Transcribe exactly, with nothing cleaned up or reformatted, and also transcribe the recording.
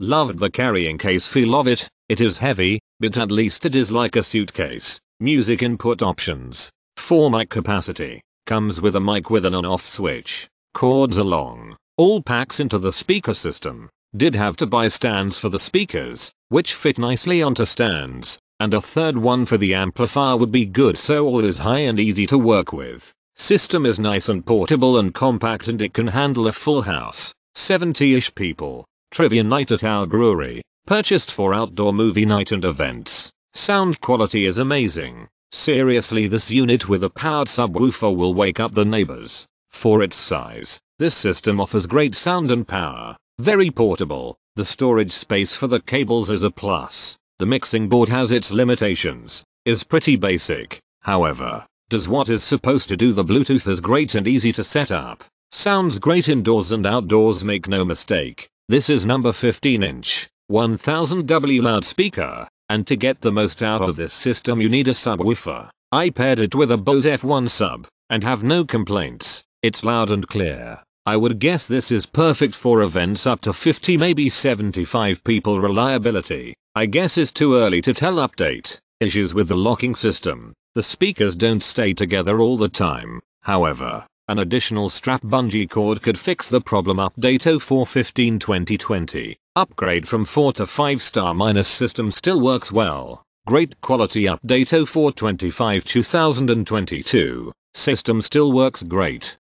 Loved the carrying case feel of it. It is heavy, but at least it is like a suitcase. Music input options. four mic capacity. Comes with a mic with an on-off switch. Cords are long. All packs into the speaker system. Did have to buy stands for the speakers, which fit nicely onto stands, and a third one for the amplifier would be good, so all is high and easy to work with. System is nice and portable and compact, and it can handle a full house. seventy-ish people. Trivia night at our brewery. Purchased for outdoor movie night and events. Sound quality is amazing. Seriously, this unit with a powered subwoofer will wake up the neighbors. For its size, this system offers great sound and power. Very portable. The storage space for the cables is a plus. The mixing board has its limitations, is pretty basic, however, does what is supposed to do. The Bluetooth is great and easy to set up. Sounds great indoors and outdoors, make no mistake. This is number fifteen inch, one thousand watt loudspeaker, and to get the most out of this system you need a subwoofer. I paired it with a Bose F one sub, and have no complaints. It's loud and clear. I would guess this is perfect for events up to fifty, maybe seventy-five people. Reliability, I guess, is too early to tell. Update. Issues with the locking system. The speakers don't stay together all the time. However, an additional strap bungee cord could fix the problem. Update oh four fifteen twenty twenty. Upgrade from four to five star minus system still works well. Great quality. Update oh four twenty-five two thousand twenty-two. System still works great.